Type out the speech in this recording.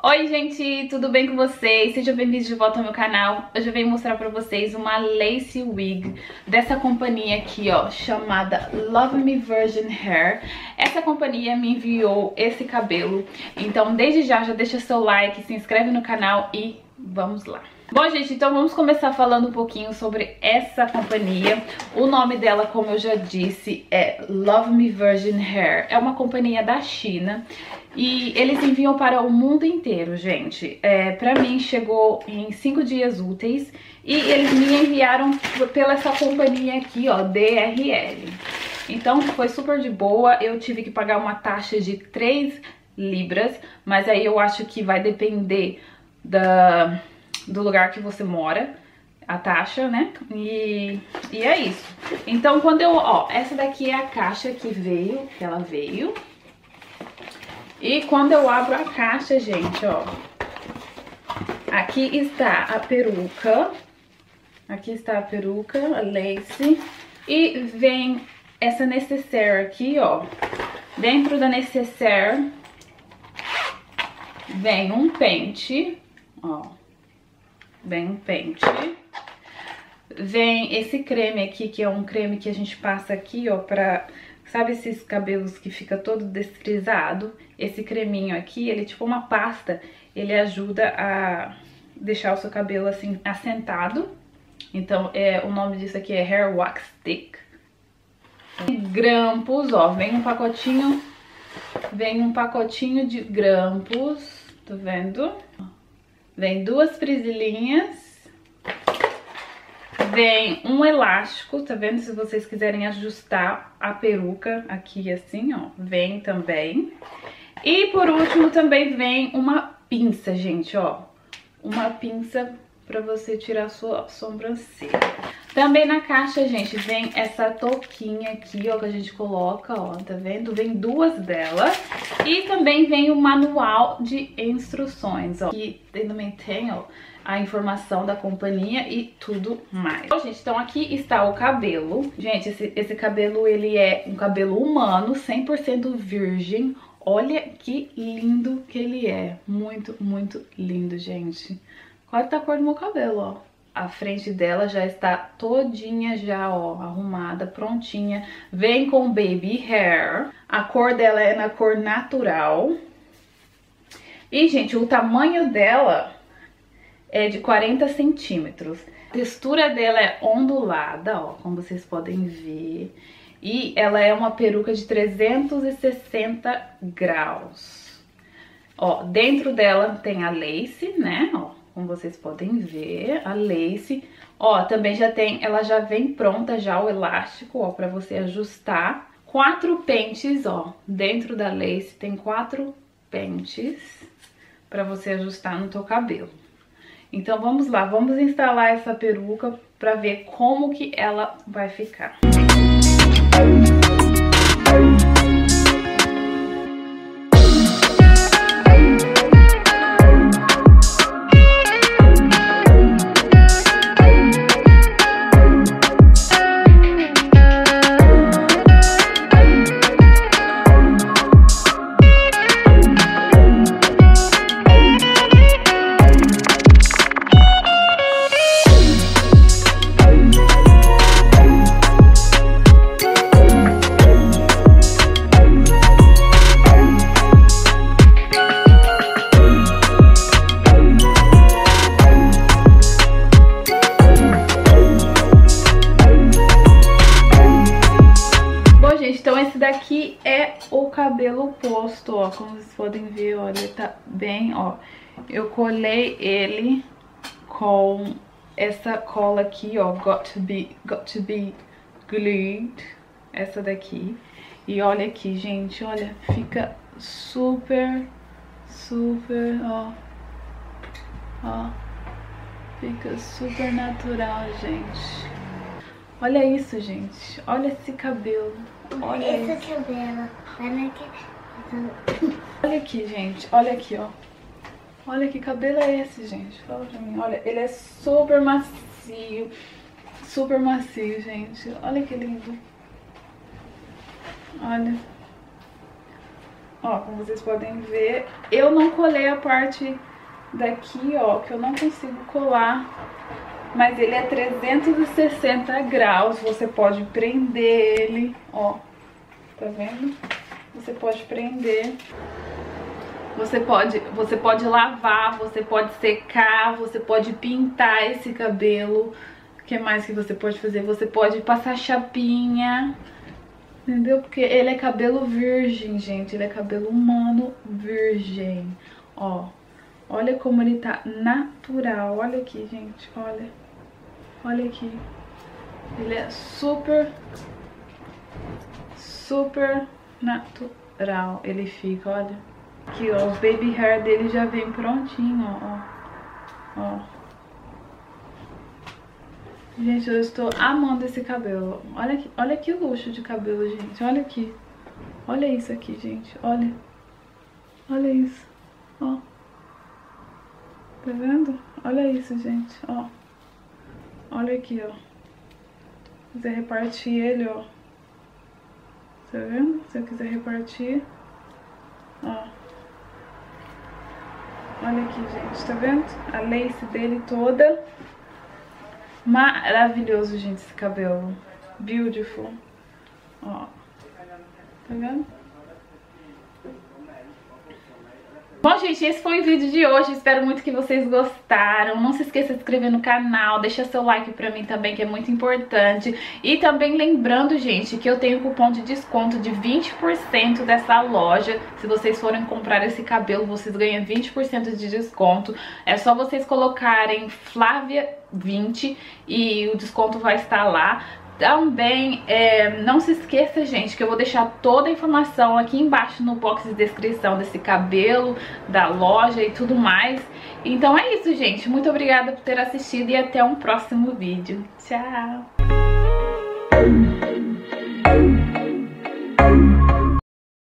Oi gente, tudo bem com vocês? Sejam bem-vindos de volta ao meu canal. Hoje eu venho mostrar pra vocês uma lace wig dessa companhia aqui, ó, chamada Love Me Virgin Hair. Essa companhia me enviou esse cabelo, então desde já deixa seu like, se inscreve no canal e vamos lá. Bom gente, então vamos começar falando um pouquinho sobre essa companhia. O nome dela, como eu já disse, é Love Me Virgin Hair. É uma companhia da China e eles enviam para o mundo inteiro, gente. Pra mim chegou em 5 dias úteis e eles me enviaram pela essa companhia aqui, ó, DHL. Então foi super de boa, eu tive que pagar uma taxa de 3 libras, mas aí eu acho que vai depender do lugar que você mora, a taxa, né? E é isso. Então quando eu, ó, essa daqui é a caixa que ela veio. E quando eu abro a caixa, gente, ó, aqui está a peruca. Aqui está a peruca, a lace. E vem essa necessaire aqui, ó. Dentro da necessaire vem um pente, ó. Vem um pente. Vem esse creme aqui, que é um creme que a gente passa aqui, ó, pra... Sabe esses cabelos que fica todo desfrisado? Esse creminho aqui, ele é tipo uma pasta. Ele ajuda a deixar o seu cabelo assim, assentado. Então, o nome disso aqui é hair wax stick. E grampos, ó. Vem um pacotinho de grampos. Tá vendo? Vem 2 presilhinhas, vem um elástico, tá vendo? Se vocês quiserem ajustar a peruca aqui assim, ó, vem também. E por último também vem uma pinça, gente, ó, uma pinça pra você tirar a sua sobrancelha. Também na caixa, gente, vem essa touquinha aqui, ó, que a gente coloca, ó, tá vendo? Vem 2 delas. E também vem o manual de instruções, ó, que também tem, ó, a informação da companhia e tudo mais. Bom, gente, então aqui está o cabelo. Gente, esse cabelo, ele é um cabelo humano, 100% virgem. Olha que lindo que ele é. Muito, muito lindo, gente. Olha a cor do meu cabelo, ó. A frente dela já está todinha já, ó, arrumada, prontinha. Vem com baby hair. A cor dela é na cor natural. E, gente, o tamanho dela é de 40 centímetros. A textura dela é ondulada, ó, como vocês podem ver. E ela é uma peruca de 360 graus. Ó, dentro dela tem a lace, né, ó. Como vocês podem ver, a lace, ó, também já tem, ela já vem pronta já o elástico, ó, pra você ajustar. 4 pentes, ó, dentro da lace tem 4 pentes pra você ajustar no teu cabelo. Então vamos lá, vamos instalar essa peruca pra ver como que ela vai ficar. Daqui é o cabelo posto, ó, como vocês podem ver, olha, tá bem, ó, eu colei ele com essa cola aqui, ó, got to be glued, essa daqui, e olha aqui, gente, olha, fica super, super, ó, ó, fica super natural, gente. Olha isso, gente. Olha esse cabelo. Olha esse cabelo. Olha aqui, gente. Olha aqui, ó. Olha que cabelo é esse, gente. Fala pra mim. Olha, ele é super macio. Super macio, gente. Olha que lindo. Olha. Ó, como vocês podem ver, eu não colei a parte daqui, ó, que eu não consigo colar. Mas ele é 360 graus, você pode prender ele, ó. Tá vendo? Você pode prender. Você pode lavar, você pode secar, você pode pintar esse cabelo. O que mais que você pode fazer? Você pode passar chapinha. Entendeu? Porque ele é cabelo virgem, gente. Ele é cabelo humano virgem. Ó. Olha como ele tá natural. Olha aqui, gente. Olha. Olha aqui. Ele é super natural. Ele fica, olha. Aqui, ó. O baby hair dele já vem prontinho, ó. Ó. Gente, eu estou amando esse cabelo. Olha que luxo de cabelo, gente. Olha aqui. Olha isso aqui, gente. Olha. Olha isso. Ó. Tá vendo? Olha isso, gente, ó. Olha aqui, ó. Se quiser repartir ele, ó. Tá vendo? Se eu quiser repartir, ó. Olha aqui, gente, tá vendo? A lace dele toda. Maravilhoso, gente, esse cabelo. Beautiful. Ó. Tá vendo? Bom, gente, esse foi o vídeo de hoje, espero muito que vocês gostaram. Não se esqueça de se inscrever no canal, deixa seu like pra mim também, que é muito importante. E também lembrando, gente, que eu tenho um cupom de desconto de 20% dessa loja. Se vocês forem comprar esse cabelo, vocês ganham 20% de desconto. É só vocês colocarem Flavia20 e o desconto vai estar lá. Também, não se esqueça, gente, que eu vou deixar toda a informação aqui embaixo no box de descrição desse cabelo, da loja e tudo mais. Então é isso, gente. Muito obrigada por ter assistido e até um próximo vídeo. Tchau!